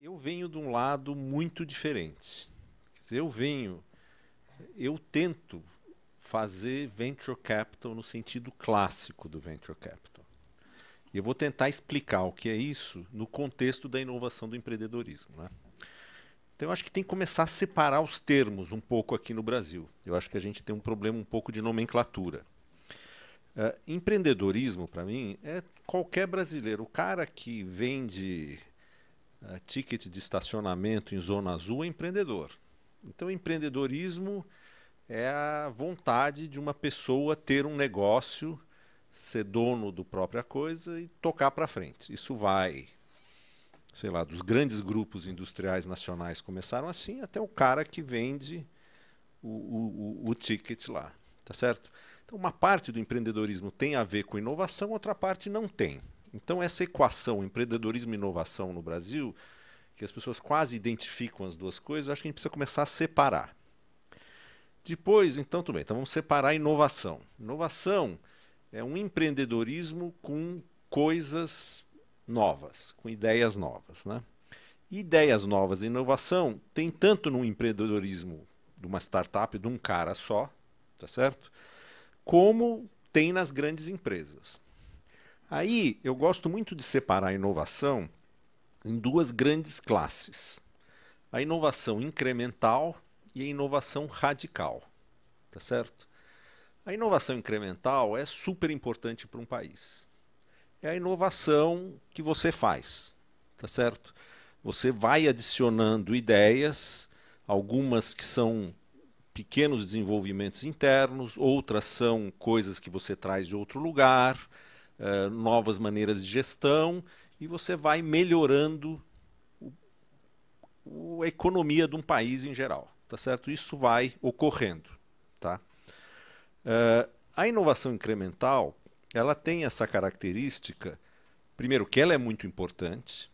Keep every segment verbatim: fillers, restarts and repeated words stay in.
Eu venho de um lado muito diferente. Quer dizer, eu venho, eu tento fazer venture capital no sentido clássico do venture capital. E eu vou tentar explicar o que é isso no contexto da inovação do empreendedorismo, né? Então eu acho que tem que começar a separar os termos um pouco aqui no Brasil. Eu acho que a gente tem um problema um pouco de nomenclatura. Uh, empreendedorismo, para mim, é qualquer brasileiro. O cara que vende Uh, ticket de estacionamento em zona azul é empreendedor. Então, empreendedorismo é a vontade de uma pessoa ter um negócio, ser dono da própria coisa e tocar para frente. Isso vai, sei lá, dos grandes grupos industriais nacionais começaram assim, até o cara que vende o, o, o ticket lá. Tá certo? Então, uma parte do empreendedorismo tem a ver com inovação, outra parte não tem. Então, essa equação, empreendedorismo e inovação no Brasil, que as pessoas quase identificam as duas coisas, eu acho que a gente precisa começar a separar. Depois, então, tudo bem, então vamos separar a inovação. Inovação é um empreendedorismo com coisas novas, com ideias novas, né? Ideias novas e inovação tem tanto no empreendedorismo de uma startup, de um cara só, tá certo? Como tem nas grandes empresas. Aí, eu gosto muito de separar a inovação em duas grandes classes. A inovação incremental e a inovação radical. Tá certo? A inovação incremental é super importante para um país. É a inovação que você faz. Tá certo? Você vai adicionando ideias, algumas que são pequenos desenvolvimentos internos, outras são coisas que você traz de outro lugar, Uh, novas maneiras de gestão, e você vai melhorando o, o, a economia de um país em geral, tá certo? Isso vai ocorrendo, tá? Uh, a inovação incremental, ela tem essa característica, primeiro, que ela é muito importante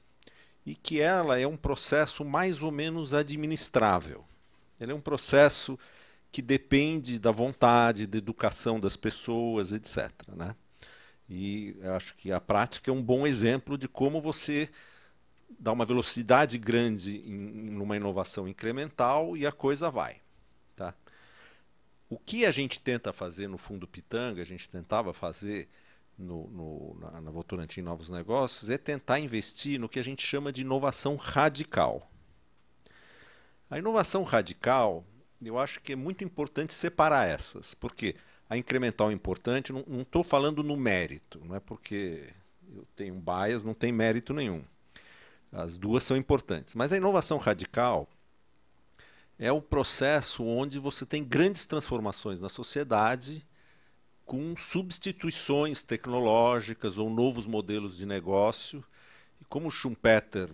e que ela é um processo mais ou menos administrável. Ela é um processo que depende da vontade, da educação das pessoas, etcétera, né? E acho que a prática é um bom exemplo de como você dá uma velocidade grande em uma inovação incremental e a coisa vai. Tá? O que a gente tenta fazer no Fundo Pitanga, a gente tentava fazer no, no, na, na Votorantim Novos Negócios, é tentar investir no que a gente chama de inovação radical. A inovação radical, eu acho que é muito importante separar essas, porque a incremental é importante, não estou falando no mérito, não é porque eu tenho bias, não tem mérito nenhum. As duas são importantes. Mas a inovação radical é o processo onde você tem grandes transformações na sociedade com substituições tecnológicas ou novos modelos de negócio. E como Schumpeter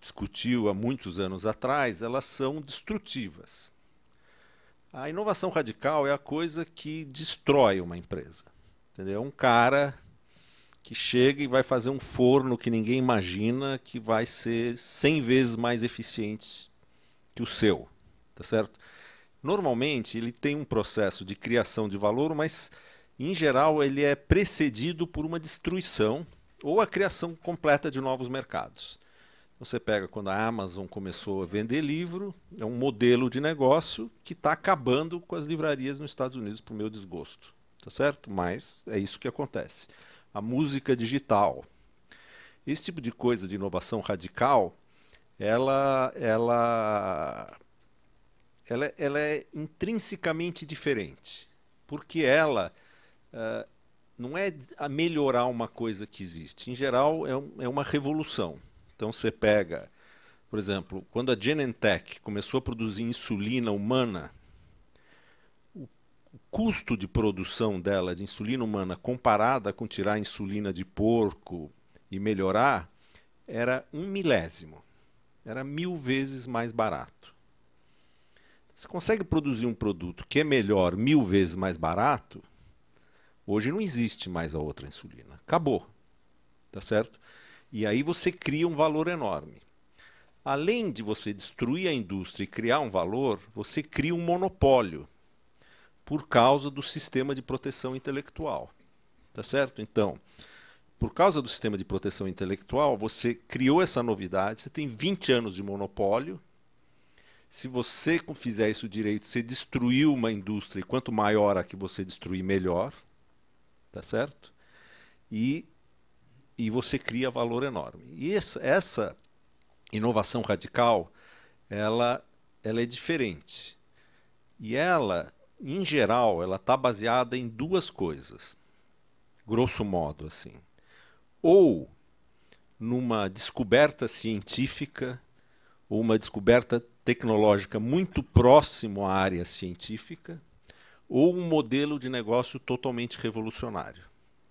discutiu há muitos anos atrás, elas são destrutivas. A inovação radical é a coisa que destrói uma empresa. Entendeu? É um cara que chega e vai fazer um forno que ninguém imagina que vai ser cem vezes mais eficiente que o seu. Tá certo? Normalmente, ele tem um processo de criação de valor, mas, em geral, ele é precedido por uma destruição ou a criação completa de novos mercados. Você pega quando a Amazon começou a vender livro, é um modelo de negócio que está acabando com as livrarias nos Estados Unidos, para o meu desgosto. Tá certo? Mas é isso que acontece. A música digital. Esse tipo de coisa de inovação radical, ela, ela, ela, ela é intrinsecamente diferente. Porque ela uh, não é a melhorar uma coisa que existe. Em geral, é, um, é uma revolução. Então você pega, por exemplo, quando a Genentech começou a produzir insulina humana, o custo de produção dela de insulina humana comparada com tirar a insulina de porco e melhorar era um milésimo, era mil vezes mais barato. Você consegue produzir um produto que é melhor mil vezes mais barato, hoje não existe mais a outra insulina, acabou, tá certo? E aí você cria um valor enorme. Além de você destruir a indústria e criar um valor, você cria um monopólio por causa do sistema de proteção intelectual. Tá certo? Então, por causa do sistema de proteção intelectual, você criou essa novidade, você tem vinte anos de monopólio. Se você fizer isso direito, você destruiu uma indústria, e quanto maior a que você destruir, melhor. Tá certo? E, e você cria valor enorme. E essa, essa inovação radical, ela, ela é diferente. E ela, em geral, ela está baseada em duas coisas, grosso modo assim. Ou numa descoberta científica, ou uma descoberta tecnológica muito próximo à área científica, ou um modelo de negócio totalmente revolucionário.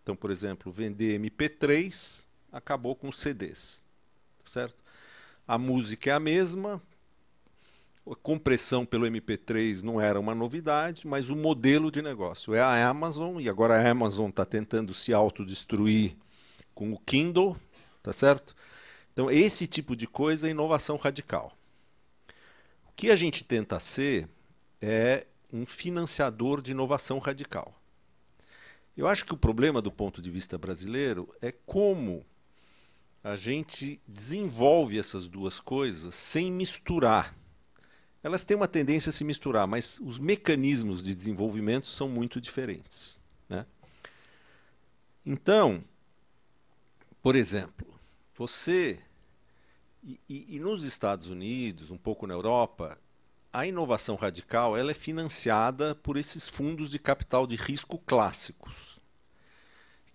Então, por exemplo, vender M P três acabou com C Ds, certo? A música é a mesma, a compressão pelo M P três não era uma novidade, mas o modelo de negócio é a Amazon, e agora a Amazon está tentando se autodestruir com o Kindle, tá certo? Então, esse tipo de coisa é inovação radical. O que a gente tenta ser é um financiador de inovação radical. Eu acho que o problema do ponto de vista brasileiro é como a gente desenvolve essas duas coisas sem misturar. Elas têm uma tendência a se misturar, mas os mecanismos de desenvolvimento são muito diferentes, né? Então, por exemplo, você, e, e, e nos Estados Unidos, um pouco na Europa, a inovação radical ela é financiada por esses fundos de capital de risco clássicos,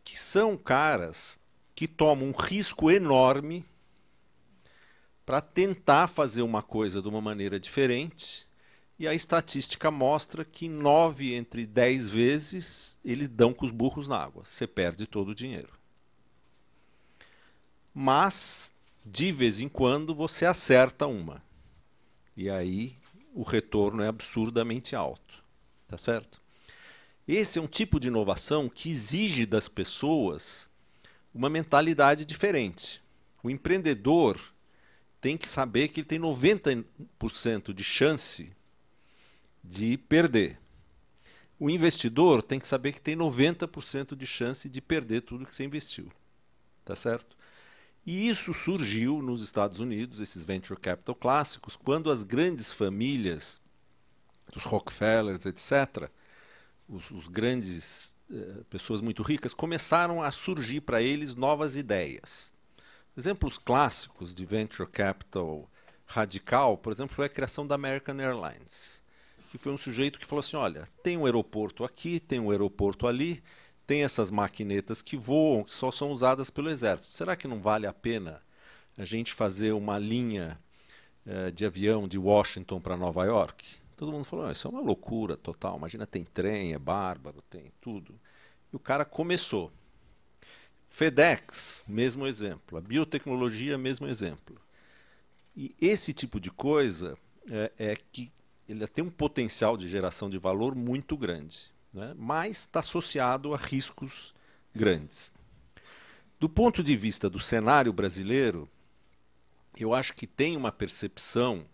que são caras que tomam um risco enorme para tentar fazer uma coisa de uma maneira diferente, e a estatística mostra que nove entre dez vezes eles dão com os burros na água, você perde todo o dinheiro. Mas, de vez em quando, você acerta uma, e aí o retorno é absurdamente alto, tá certo? Esse é um tipo de inovação que exige das pessoas uma mentalidade diferente. O empreendedor tem que saber que ele tem noventa por cento de chance de perder. O investidor tem que saber que tem noventa por cento de chance de perder tudo que você investiu, tá certo? E isso surgiu nos Estados Unidos, esses venture capital clássicos, quando as grandes famílias, os Rockefellers, etcétera, os, os grandes eh, pessoas muito ricas, começaram a surgir para eles novas ideias. Exemplos clássicos de venture capital radical, por exemplo, foi a criação da American Airlines, que foi um sujeito que falou assim, olha, tem um aeroporto aqui, tem um aeroporto ali, tem essas maquinetas que voam, que só são usadas pelo exército. Será que não vale a pena a gente fazer uma linha eh, de avião de Washington para Nova York? Todo mundo falou, isso é uma loucura total. Imagina, tem trem, é bárbaro, tem tudo. E o cara começou. FedEx, mesmo exemplo. A biotecnologia, mesmo exemplo. E esse tipo de coisa é, é que ele tem um potencial de geração de valor muito grande, né? Mas está associado a riscos grandes. Do ponto de vista do cenário brasileiro, eu acho que tem uma percepção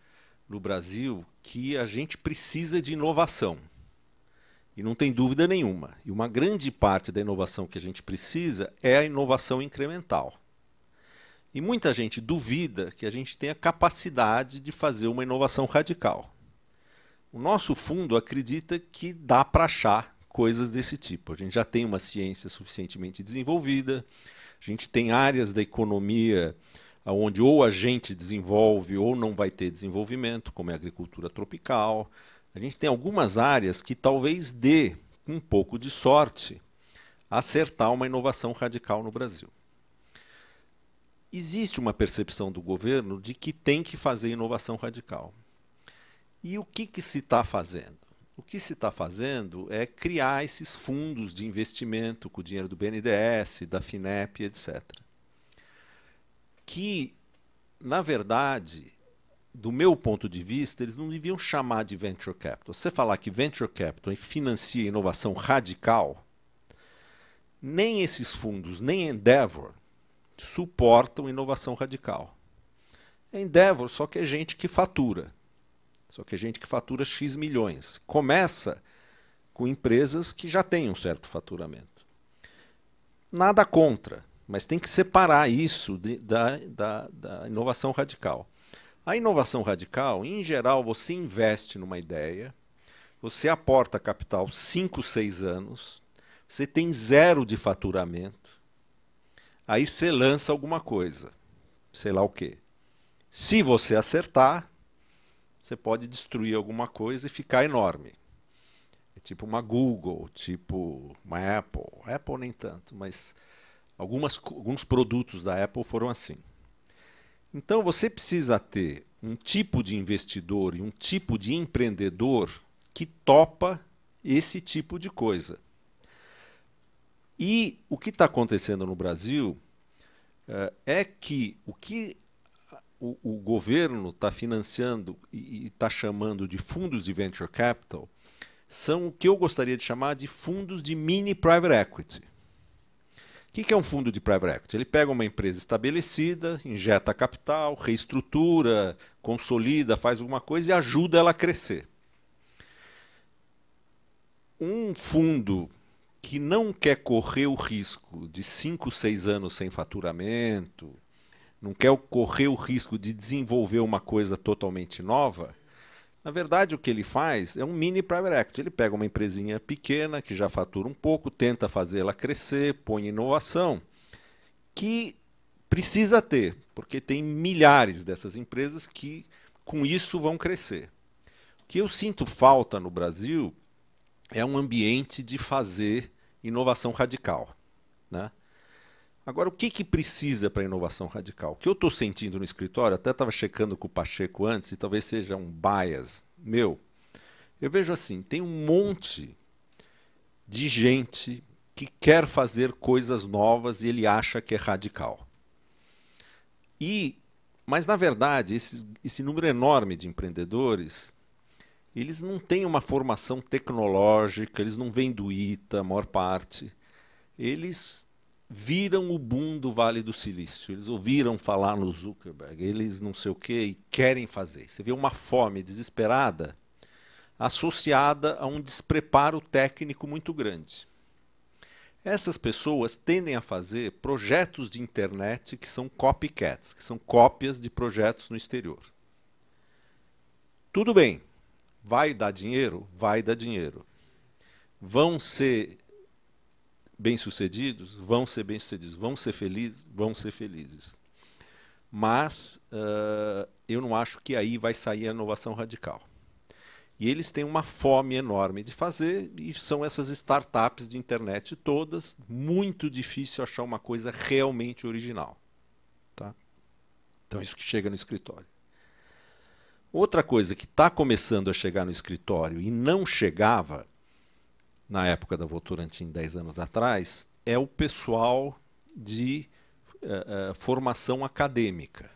no Brasil que a gente precisa de inovação. E não tem dúvida nenhuma. E uma grande parte da inovação que a gente precisa é a inovação incremental. E muita gente duvida que a gente tenha capacidade de fazer uma inovação radical. O nosso fundo acredita que dá para achar coisas desse tipo. A gente já tem uma ciência suficientemente desenvolvida, a gente tem áreas da economia onde ou a gente desenvolve ou não vai ter desenvolvimento, como é a agricultura tropical. A gente tem algumas áreas que talvez dê, com um pouco de sorte, acertar uma inovação radical no Brasil. Existe uma percepção do governo de que tem que fazer inovação radical. E o que, que se está fazendo? O que se está fazendo é criar esses fundos de investimento com o dinheiro do B N D E S, da FINEP, etcétera. Que, na verdade, do meu ponto de vista, eles não deviam chamar de venture capital. Se você falar que venture capital financia inovação radical, nem esses fundos, nem Endeavor, suportam inovação radical. Endeavor só que é gente que fatura. Só que é gente que fatura X milhões. Começa com empresas que já têm um certo faturamento. Nada contra. Mas tem que separar isso de, da, da, da inovação radical. A inovação radical, em geral, você investe numa ideia, você aporta capital cinco, seis anos, você tem zero de faturamento, aí você lança alguma coisa, sei lá o quê. Se você acertar, você pode destruir alguma coisa e ficar enorme. É tipo uma Google, tipo uma Apple. Apple nem tanto, mas algumas, alguns produtos da Apple foram assim. Então, você precisa ter um tipo de investidor e um tipo de empreendedor que topa esse tipo de coisa. E o que está acontecendo no Brasil uh, é que o que o, o governo está financiando e está chamando de fundos de venture capital são o que eu gostaria de chamar de fundos de mini private equity. O que, que é um fundo de private equity? Ele pega uma empresa estabelecida, injeta capital, reestrutura, consolida, faz alguma coisa e ajuda ela a crescer. Um fundo que não quer correr o risco de cinco, seis anos sem faturamento, não quer correr o risco de desenvolver uma coisa totalmente nova, na verdade, o que ele faz é um mini private equity. Ele pega uma empresinha pequena, que já fatura um pouco, tenta fazê-la crescer, põe inovação, que precisa ter, porque tem milhares dessas empresas que, com isso, vão crescer. O que eu sinto falta no Brasil é um ambiente de fazer inovação radical, né? Agora, o que, que precisa para a inovação radical? O que eu estou sentindo no escritório, até estava checando com o Pacheco antes, e talvez seja um bias meu, eu vejo assim, tem um monte de gente que quer fazer coisas novas e ele acha que é radical. E, mas, na verdade, esses, esse número enorme de empreendedores, eles não têm uma formação tecnológica, eles não vêm do I T A, a maior parte, eles viram o boom do Vale do Silício, eles ouviram falar no Zuckerberg, eles não sei o que e querem fazer. Você vê uma fome desesperada associada a um despreparo técnico muito grande. Essas pessoas tendem a fazer projetos de internet que são copycats, que são cópias de projetos no exterior. Tudo bem, vai dar dinheiro? Vai dar dinheiro. Vão ser bem-sucedidos? Vão ser bem-sucedidos. Vão ser felizes? Vão ser felizes. Mas uh, eu não acho que aí vai sair a inovação radical. E eles têm uma fome enorme de fazer, e são essas startups de internet todas, muito difícil achar uma coisa realmente original. Tá? Então, isso que chega no escritório. Outra coisa que está começando a chegar no escritório e não chegava na época da Votorantim, dez anos atrás, é o pessoal de uh, uh, formação acadêmica.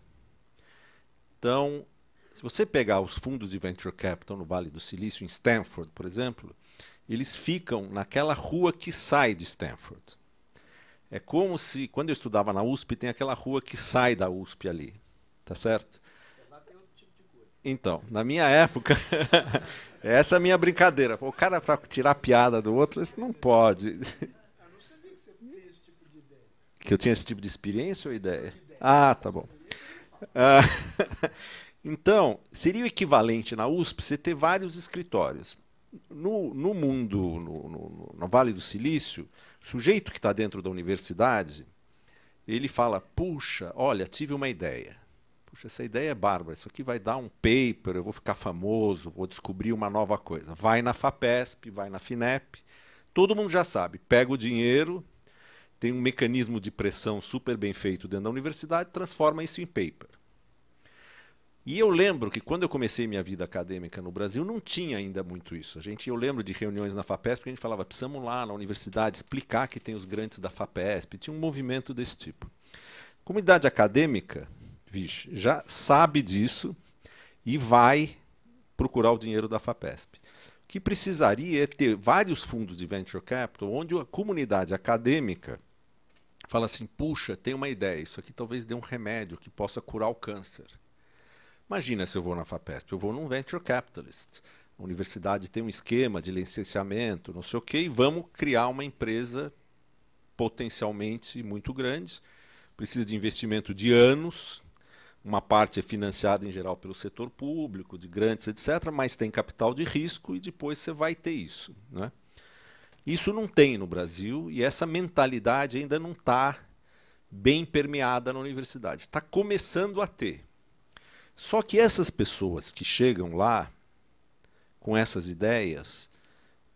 Então, se você pegar os fundos de Venture Capital no Vale do Silício, em Stanford, por exemplo, eles ficam naquela rua que sai de Stanford. É como se, quando eu estudava na U S P, tem aquela rua que sai da U S P ali, tá certo? Então, na minha época, essa é a minha brincadeira. O cara, para tirar a piada do outro, isso não pode. Eu não sabia que você tinha esse tipo de ideia. Que eu tinha esse tipo de experiência ou ideia? Ah, tá bom. Ah, então, seria o equivalente na U S P você ter vários escritórios. No, no mundo, no, no, no Vale do Silício, o sujeito que está dentro da universidade, ele fala, puxa, olha, tive uma ideia. Puxa, essa ideia é bárbara, isso aqui vai dar um paper, eu vou ficar famoso, vou descobrir uma nova coisa. Vai na FAPESP, vai na FINEP, todo mundo já sabe, pega o dinheiro, tem um mecanismo de pressão super bem feito dentro da universidade, transforma isso em paper. E eu lembro que quando eu comecei minha vida acadêmica no Brasil, não tinha ainda muito isso. A gente, eu lembro de reuniões na FAPESP, que a gente falava, precisamos lá na universidade explicar que tem os grandes da FAPESP, tinha um movimento desse tipo. Comunidade acadêmica, vixe, já sabe disso e vai procurar o dinheiro da FAPESP. O que precisaria é ter vários fundos de venture capital onde a comunidade acadêmica fala assim, puxa, tem uma ideia, isso aqui talvez dê um remédio que possa curar o câncer. Imagina se eu vou na FAPESP, eu vou num venture capitalist. A universidade tem um esquema de licenciamento, não sei o quê, e vamos criar uma empresa potencialmente muito grandes, precisa de investimento de anos, uma parte é financiada em geral pelo setor público, de grandes, etcétera, mas tem capital de risco e depois você vai ter isso, né? Isso não tem no Brasil e essa mentalidade ainda não está bem permeada na universidade. Está começando a ter. Só que essas pessoas que chegam lá com essas ideias,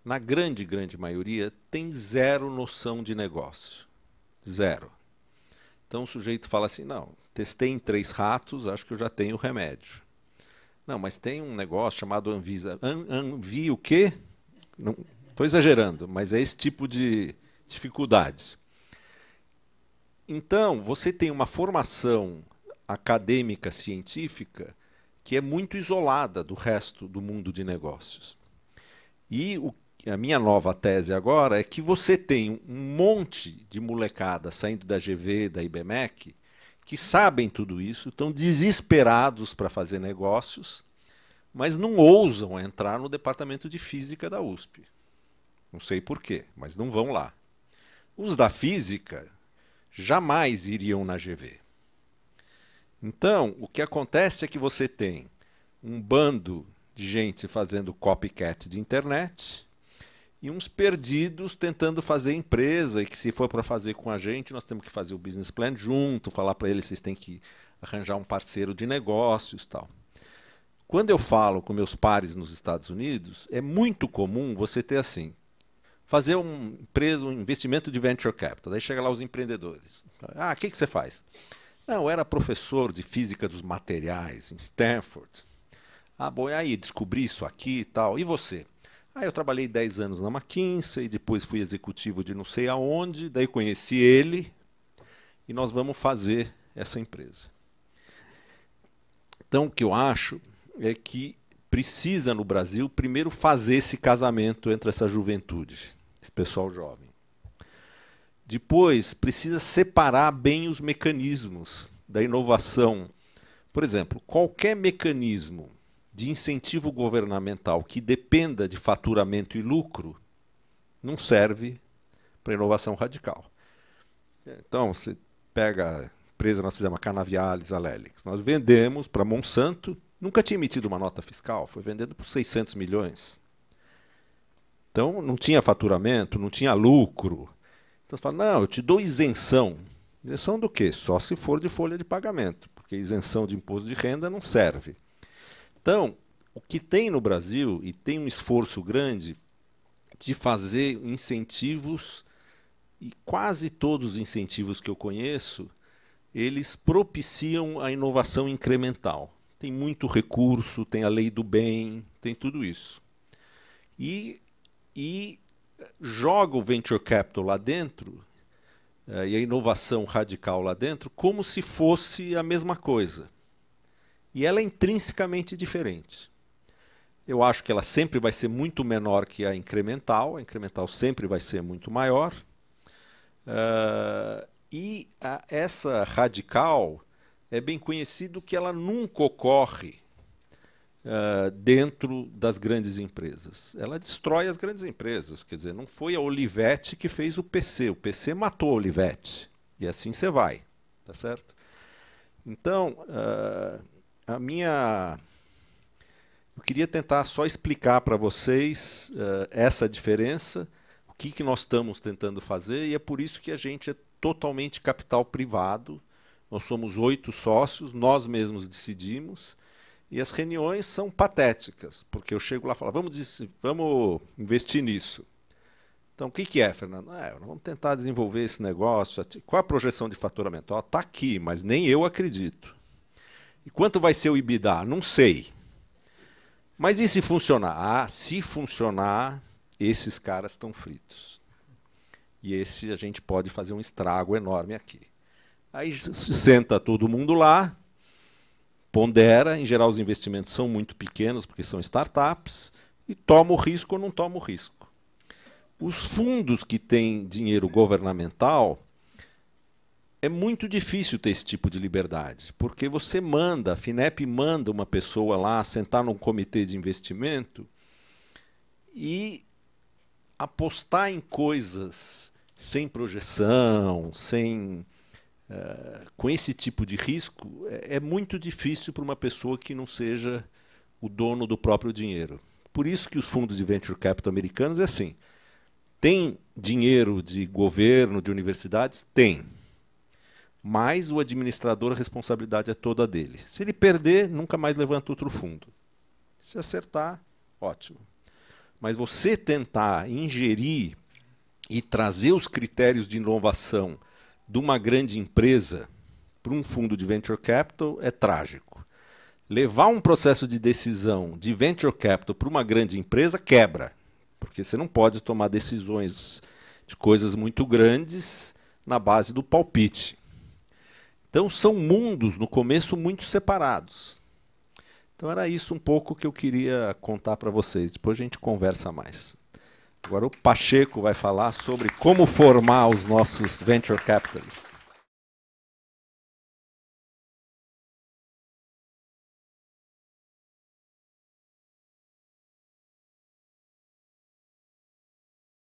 na grande, grande maioria, tem zero noção de negócio. Zero. Então o sujeito fala assim, não, testei em três ratos, acho que eu já tenho o remédio. Não, mas tem um negócio chamado Anvisa. An Anvi o quê? Não... Estou exagerando, mas é esse tipo de dificuldades. Então, você tem uma formação acadêmica científica que é muito isolada do resto do mundo de negócios. E o, a minha nova tese agora é que você tem um monte de molecada saindo da G V, da I B M E C, que sabem tudo isso, estão desesperados para fazer negócios, mas não ousam entrar no departamento de física da U S P. Não sei porquê, mas não vão lá. Os da física jamais iriam na G V. Então, o que acontece é que você tem um bando de gente fazendo copycat de internet e uns perdidos tentando fazer empresa e que se for para fazer com a gente, nós temos que fazer o business plan junto, falar para eles, vocês têm que arranjar um parceiro de negócios e tal. Quando eu falo com meus pares nos Estados Unidos, é muito comum você ter assim, fazer um, empresa, um investimento de venture capital. Daí chega lá os empreendedores. Ah, o que, que você faz? Não, eu era professor de física dos materiais em Stanford. Ah, bom, e aí descobri isso aqui e tal. E você? Ah, eu trabalhei dez anos na McKinsey, depois fui executivo de não sei aonde, daí conheci ele e nós vamos fazer essa empresa. Então, o que eu acho é que precisa, no Brasil, primeiro fazer esse casamento entre essa juventude, esse pessoal jovem. Depois, precisa separar bem os mecanismos da inovação. Por exemplo, qualquer mecanismo de incentivo governamental que dependa de faturamento e lucro não serve para inovação radical. Então, você pega a empresa, nós fizemos a Canavialis, a Alellyx, nós vendemos para Monsanto. Nunca tinha emitido uma nota fiscal, foi vendendo por seiscentos milhões. Então, não tinha faturamento, não tinha lucro. Então, você fala, não, eu te dou isenção. Isenção do quê? Só se for de folha de pagamento, porque isenção de imposto de renda não serve. Então, o que tem no Brasil, e tem um esforço grande, de fazer incentivos, e quase todos os incentivos que eu conheço, eles propiciam a inovação incremental. Tem muito recurso, tem a lei do bem, tem tudo isso. E, e joga o venture capital lá dentro, eh, e a inovação radical lá dentro, como se fosse a mesma coisa. E ela é intrinsecamente diferente. Eu acho que ela sempre vai ser muito menor que a incremental, a incremental sempre vai ser muito maior. Uh, e a, essa radical... é bem conhecido que ela nunca ocorre uh, dentro das grandes empresas. Ela destrói as grandes empresas. Quer dizer, não foi a Olivetti que fez o P C. O P C matou a Olivetti. E assim você vai. Tá certo? Então, uh, a minha... eu queria tentar só explicar para vocês uh, essa diferença, o que, que nós estamos tentando fazer, e é por isso que a gente é totalmente capital privado. Nós somos oito sócios, nós mesmos decidimos, e as reuniões são patéticas, porque eu chego lá e falo, vamos, vamos investir nisso. Então, o que, que é, Fernando? Ah, vamos tentar desenvolver esse negócio, qual a projeção de faturamento? Está aqui, mas nem eu acredito. E quanto vai ser o IBIDA? Não sei. Mas e se funcionar? Ah, se funcionar, esses caras estão fritos. E esse a gente pode fazer um estrago enorme aqui. Aí se senta todo mundo lá, pondera, em geral os investimentos são muito pequenos, porque são startups, e toma o risco ou não toma o risco. Os fundos que têm dinheiro governamental, é muito difícil ter esse tipo de liberdade, porque você manda, a FINEP manda uma pessoa lá sentar num comitê de investimento e apostar em coisas sem projeção, sem, uh, com esse tipo de risco, é, é muito difícil para uma pessoa que não seja o dono do próprio dinheiro. Por isso que os fundos de venture capital americanos é assim. Tem dinheiro de governo, de universidades? Tem. Mas o administrador, a responsabilidade é toda dele. Se ele perder, nunca mais levanta outro fundo. Se acertar, ótimo. Mas você tentar ingerir e trazer os critérios de inovação de uma grande empresa para um fundo de venture capital é trágico. Levar um processo de decisão de venture capital para uma grande empresa quebra, porque você não pode tomar decisões de coisas muito grandes na base do palpite. Então são mundos, no começo, muito separados. Então era isso um pouco que eu queria contar para vocês. Depois a gente conversa mais. Agora o Pacheco vai falar sobre como formar os nossos venture capitalists.